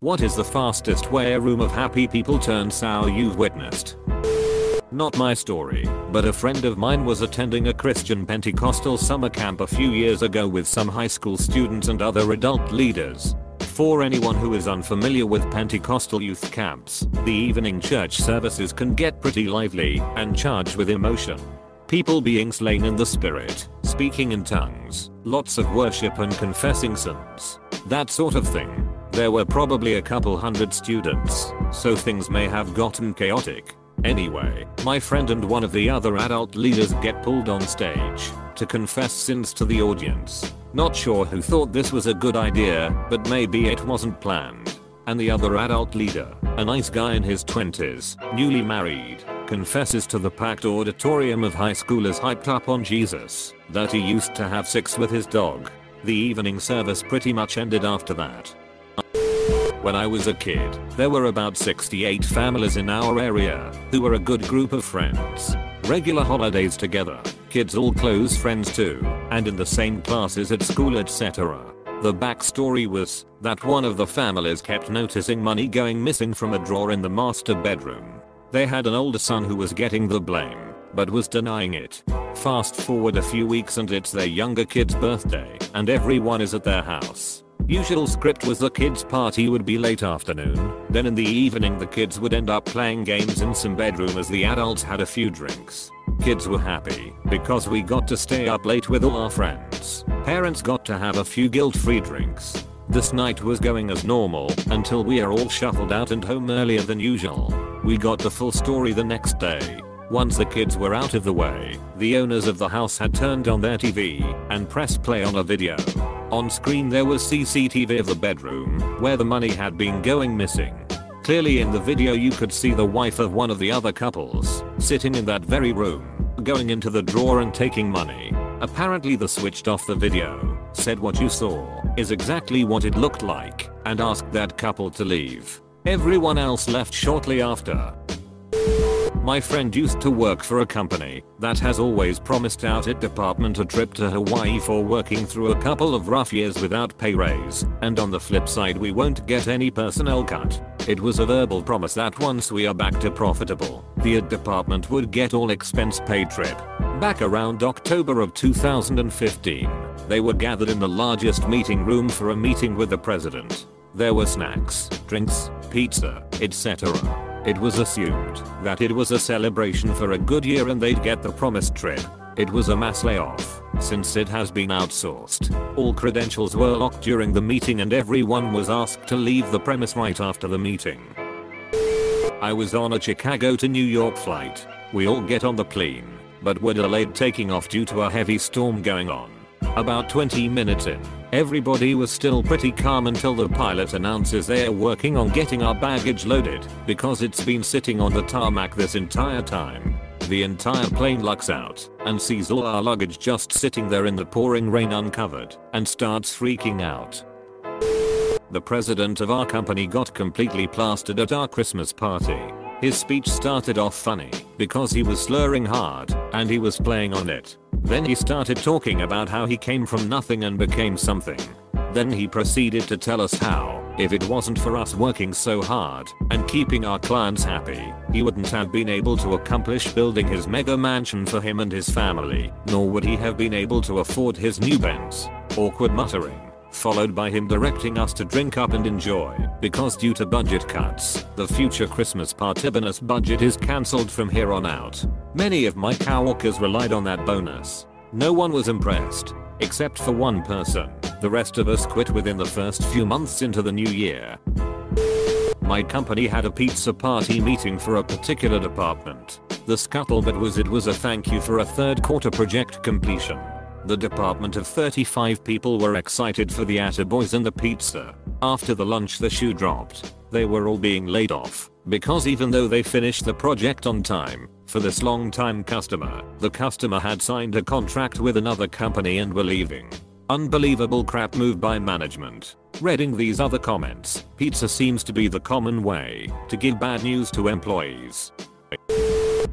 What is the fastest way a room of happy people turns sour you've witnessed? Not my story, but a friend of mine was attending a Christian Pentecostal summer camp a few years ago with some high school students and other adult leaders. For anyone who is unfamiliar with Pentecostal youth camps, the evening church services can get pretty lively and charged with emotion. People being slain in the spirit, speaking in tongues, lots of worship and confessing sins. That sort of thing. There were probably a couple hundred students, so things may have gotten chaotic. Anyway, my friend and one of the other adult leaders get pulled on stage to confess sins to the audience. Not sure who thought this was a good idea, but maybe it wasn't planned. And the other adult leader, a nice guy in his 20s, newly married, confesses to the packed auditorium of high schoolers hyped up on Jesus that he used to have sex with his dog. The evening service pretty much ended after that. When I was a kid, there were about 68 families in our area, who were a good group of friends. Regular holidays together, kids all close friends too, and in the same classes at school etc. The backstory was that one of the families kept noticing money going missing from a drawer in the master bedroom. They had an older son who was getting the blame, but was denying it. Fast forward a few weeks and it's their younger kid's birthday, and everyone is at their house. Usual script was the kids' party would be late afternoon, then in the evening the kids would end up playing games in some bedroom as the adults had a few drinks. Kids were happy, because we got to stay up late with all our friends. Parents got to have a few guilt-free drinks. This night was going as normal, until we are all shuffled out and home earlier than usual. We got the full story the next day. Once the kids were out of the way, the owners of the house had turned on their TV, and pressed play on a video. On screen there was CCTV of the bedroom, where the money had been going missing. Clearly in the video you could see the wife of one of the other couples, sitting in that very room, going into the drawer and taking money. Apparently the switched off the video, said what you saw is exactly what it looked like, and asked that couple to leave. Everyone else left shortly after. My friend used to work for a company that has always promised out its department a trip to Hawaii for working through a couple of rough years without pay raise, and on the flip side we won't get any personnel cut. It was a verbal promise that once we are back to profitable, the IT department would get all expense paid trip. Back around October of 2015, they were gathered in the largest meeting room for a meeting with the president. There were snacks, drinks, pizza, etc. It was assumed that it was a celebration for a good year and they'd get the promised trip. It was a mass layoff, since it has been outsourced. All credentials were locked during the meeting and everyone was asked to leave the premise right after the meeting. I was on a Chicago to New York flight. We all get on the plane, but were delayed taking off due to a heavy storm going on. About 20 minutes in, everybody was still pretty calm until the pilot announces they are working on getting our baggage loaded, because it's been sitting on the tarmac this entire time. The entire plane lucks out, and sees all our luggage just sitting there in the pouring rain uncovered, and starts freaking out. The president of our company got completely plastered at our Christmas party. His speech started off funny, because he was slurring hard, and he was playing on it. Then he started talking about how he came from nothing and became something. Then he proceeded to tell us how, if it wasn't for us working so hard and keeping our clients happy, he wouldn't have been able to accomplish building his mega mansion for him and his family, nor would he have been able to afford his new Benz. Awkward muttering, followed by him directing us to drink up and enjoy, because due to budget cuts, the future Christmas party bonus budget is cancelled from here on out. Many of my coworkers relied on that bonus. No one was impressed, except for one person. The rest of us quit within the first few months into the new year. My company had a pizza party meeting for a particular department. The scuttlebutt was it was a thank you for a third quarter project completion. The department of 35 people were excited for the attaboys and the pizza. After the lunch the shoe dropped. They were all being laid off, because even though they finished the project on time, for this long-time customer, the customer had signed a contract with another company and were leaving. Unbelievable crap move by management. Reading these other comments, pizza seems to be the common way to give bad news to employees.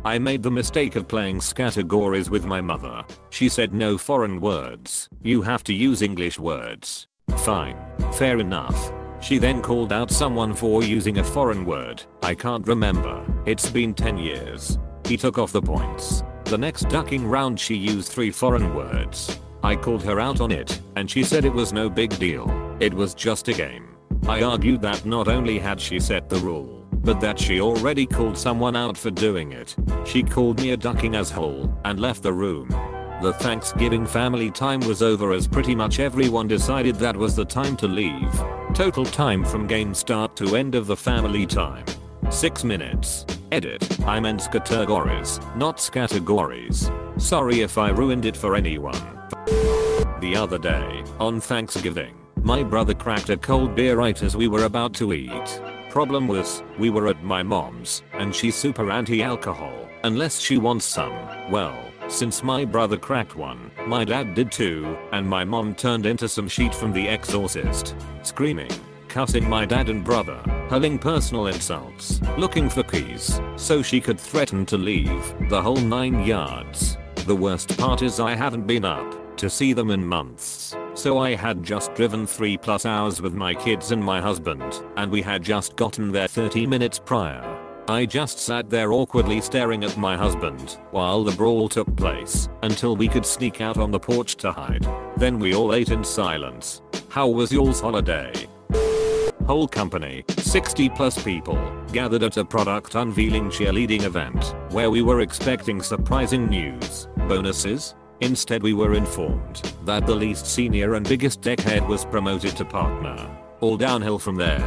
I made the mistake of playing categories with my mother. She said no foreign words, you have to use English words. Fine, fair enough. She then called out someone for using a foreign word. I can't remember. It's been 10 years. He took off the points. The next ducking round she used 3 foreign words. I called her out on it, and she said it was no big deal. It was just a game. I argued that not only had she set the rule, but that she already called someone out for doing it. She called me a ducking asshole and left the room. The Thanksgiving family time was over as pretty much everyone decided that was the time to leave. Total time from game start to end of the family time: 6 minutes. Edit, I meant scattergories, not categories. Sorry if I ruined it for anyone. The other day, on Thanksgiving, my brother cracked a cold beer right as we were about to eat. Problem was, we were at my mom's, and she's super anti-alcohol, unless she wants some. Well, since my brother cracked one, my dad did too, and my mom turned into some sheet from The Exorcist. Screaming, cussing my dad and brother, hurling personal insults, looking for keys, so she could threaten to leave, the whole 9 yards. The worst part is I haven't been up to see them in months, so I had just driven 3+ hours with my kids and my husband, and we had just gotten there 30 minutes prior. I just sat there awkwardly staring at my husband while the brawl took place, until we could sneak out on the porch to hide. Then we all ate in silence. How was y'all's holiday? Whole company, 60+ people, gathered at a product unveiling cheerleading event, where we were expecting surprising news, bonuses. Instead, we were informed that the least senior and biggest deckhead was promoted to partner. All downhill from there.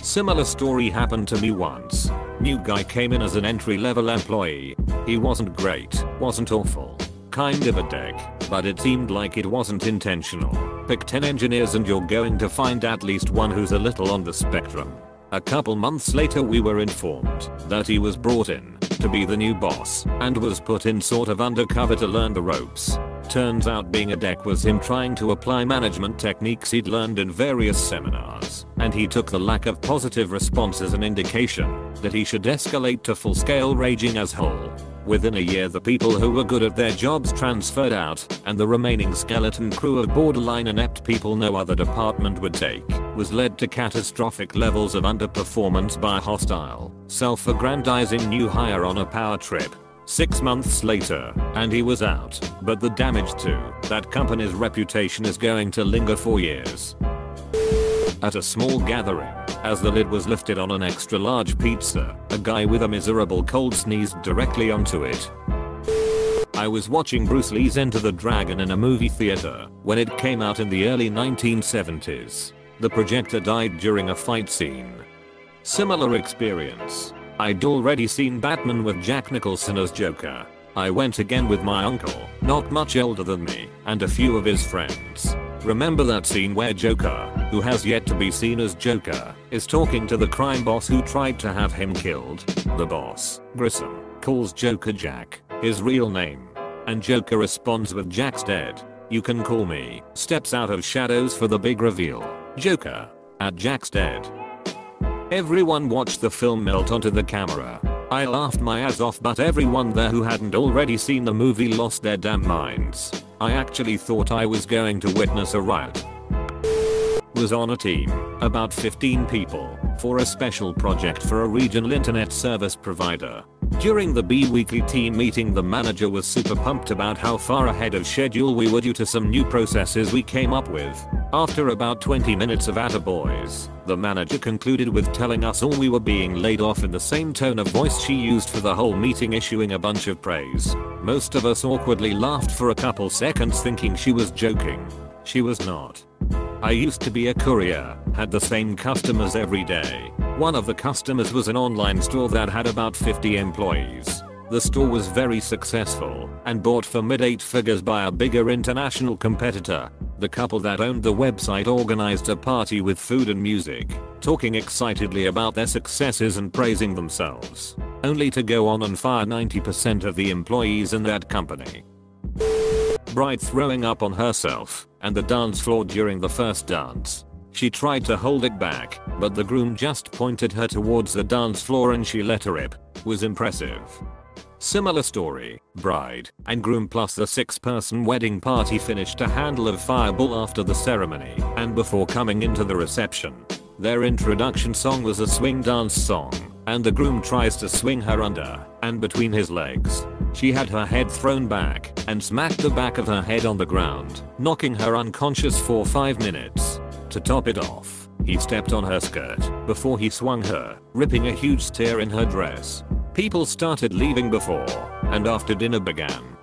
Similar story happened to me once. New guy came in as an entry-level employee. He wasn't great, wasn't awful, kind of a dick, but it seemed like it wasn't intentional. Pick 10 engineers and you're going to find at least one who's a little on the spectrum. A couple months later, we were informed that he was brought in to be the new boss and was put in sort of undercover to learn the ropes. Turns out being a deck was him trying to apply management techniques he'd learned in various seminars, and he took the lack of positive response as an indication that he should escalate to full-scale raging asshole. Within a year, the people who were good at their jobs transferred out, and the remaining skeleton crew of borderline inept people no other department would take was led to catastrophic levels of underperformance by a hostile, self-aggrandizing new hire on a power trip. 6 months later, and he was out, but the damage to that company's reputation is going to linger for years. At a small gathering, as the lid was lifted on an extra large pizza, a guy with a miserable cold sneezed directly onto it. I was watching Bruce Lee's Enter the Dragon in a movie theater when it came out in the early 1970s. The projector died during a fight scene. Similar experience. I'd already seen Batman with Jack Nicholson as Joker. I went again with my uncle, not much older than me, and a few of his friends. Remember that scene where Joker, who has yet to be seen as Joker, is talking to the crime boss who tried to have him killed? The boss, Grissom, calls Joker Jack, his real name. And Joker responds with, "Jack's dead. You can call me." Steps out of shadows for the big reveal. Joker, at Jack's dead. Everyone watched the film melt onto the camera. I laughed my ass off, but everyone there who hadn't already seen the movie lost their damn minds. I actually thought I was going to witness a riot. Was on a team, about 15 people, for a special project for a regional internet service provider. During the bi-weekly team meeting, the manager was super pumped about how far ahead of schedule we were due to some new processes we came up with. After about 20 minutes of attaboys, the manager concluded with telling us all we were being laid off in the same tone of voice she used for the whole meeting, issuing a bunch of praise. Most of us awkwardly laughed for a couple seconds thinking she was joking. She was not. I used to be a courier, had the same customers every day. One of the customers was an online store that had about 50 employees. The store was very successful and bought for mid-8 figures by a bigger international competitor. The couple that owned the website organized a party with food and music, talking excitedly about their successes and praising themselves, only to go on and fire 90% of the employees in that company. Bride throwing up on herself and the dance floor during the first dance. She tried to hold it back, but the groom just pointed her towards the dance floor and she let her rip. Was impressive. Similar story, bride and groom plus the 6-person wedding party finished a handle of Fireball after the ceremony and before coming into the reception. Their introduction song was a swing dance song, and the groom tries to swing her under and between his legs. She had her head thrown back and smacked the back of her head on the ground, knocking her unconscious for 5 minutes. To top it off, he stepped on her skirt before he swung her, ripping a huge tear in her dress. People started leaving before and after dinner began.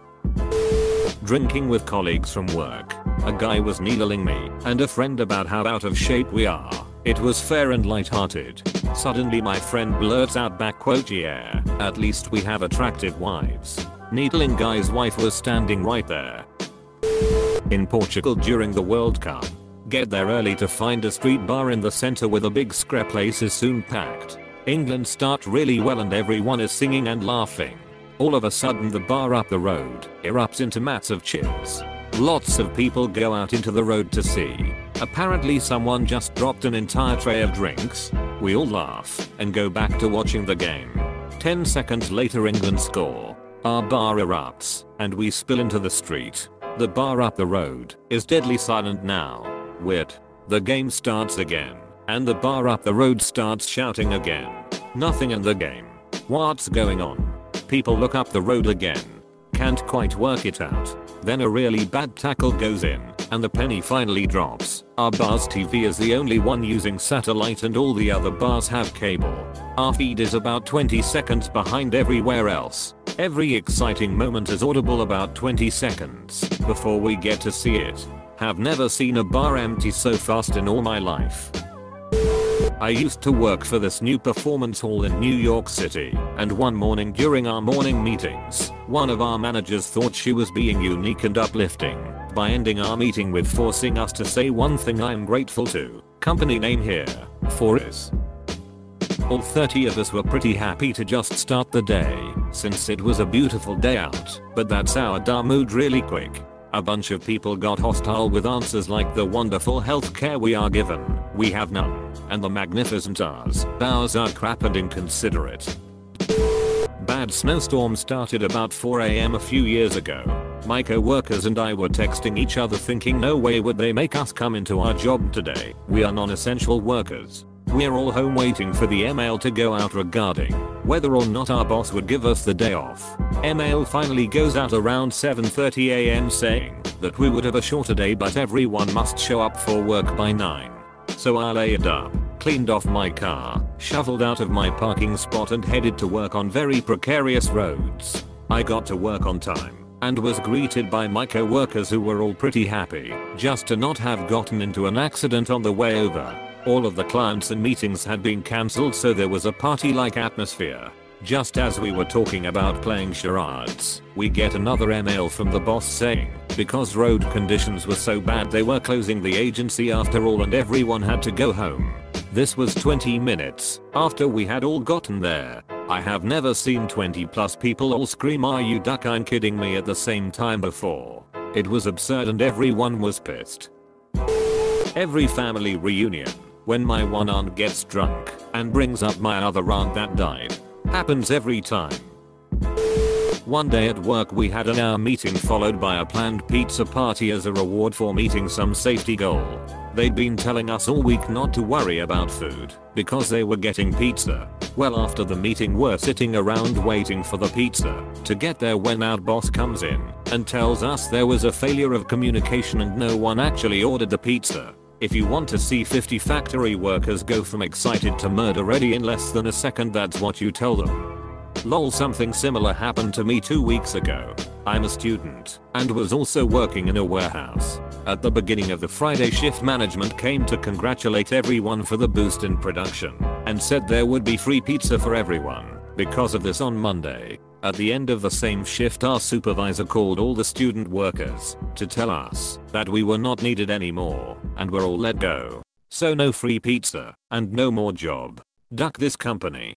Drinking with colleagues from work. A guy was needling me and a friend about how out of shape we are. It was fair and light-hearted. Suddenly my friend blurts out back, quote, "Yeah, at least we have attractive wives." Needling guy's wife was standing right there. In Portugal during the World Cup. Get there early to find a street bar in the center with a big square, place is soon packed. England start really well and everyone is singing and laughing. All of a sudden the bar up the road erupts into massive cheers. Lots of people go out into the road to see. Apparently someone just dropped an entire tray of drinks. We all laugh and go back to watching the game. 10 seconds later England score. Our bar erupts and we spill into the street. The bar up the road is deadly silent now. Weird. The game starts again and the bar up the road starts shouting again. Nothing in the game. What's going on? People look up the road again. Can't quite work it out. Then a really bad tackle goes in, and the penny finally drops. Our bar's TV is the only one using satellite and all the other bars have cable. Our feed is about 20 seconds behind everywhere else. Every exciting moment is audible about 20 seconds before we get to see it. Have never seen a bar empty so fast in all my life. I used to work for this new performance hall in New York City, and one morning during our morning meetings, one of our managers thought she was being unique and uplifting by ending our meeting with forcing us to say one thing I'm grateful to, company name here, for is. All 30 of us were pretty happy to just start the day, since it was a beautiful day out, but that soured our mood really quick. A bunch of people got hostile with answers like the wonderful healthcare we are given, we have none, and the magnificent ours, bows are crap and inconsiderate. Bad snowstorm started about 4 a.m. a few years ago. My co-workers and I were texting each other thinking no way would they make us come into our job today, we are non-essential workers. We're all home waiting for the email to go out regarding whether or not our boss would give us the day off. Email finally goes out around 7:30 a.m. saying that we would have a shorter day but everyone must show up for work by 9. So I laid up, cleaned off my car, shoveled out of my parking spot and headed to work on very precarious roads. I got to work on time and was greeted by my co-workers who were all pretty happy just to not have gotten into an accident on the way over. All of the clients and meetings had been cancelled so there was a party-like atmosphere. Just as we were talking about playing charades, we get another email from the boss saying, because road conditions were so bad they were closing the agency after all and everyone had to go home. This was 20 minutes after we had all gotten there. I have never seen 20 plus people all scream "Are you fucking kidding me" at the same time before. It was absurd and everyone was pissed. Every family reunion. When my one aunt gets drunk and brings up my other aunt that died. Happens every time. One day at work we had an hour meeting followed by a planned pizza party as a reward for meeting some safety goal. They'd been telling us all week not to worry about food because they were getting pizza. Well, after the meeting we're sitting around waiting for the pizza to get there when our boss comes in and tells us there was a failure of communication and no one actually ordered the pizza. If you want to see 50 factory workers go from excited to murder ready in less than a second, that's what you tell them. Lol, something similar happened to me 2 weeks ago. I'm a student and was also working in a warehouse. At the beginning of the Friday shift, management came to congratulate everyone for the boost in production and said there would be free pizza for everyone because of this on Monday. At the end of the same shift, our supervisor called all the student workers to tell us that we were not needed anymore and were all let go. So no free pizza and no more job. Duck this company.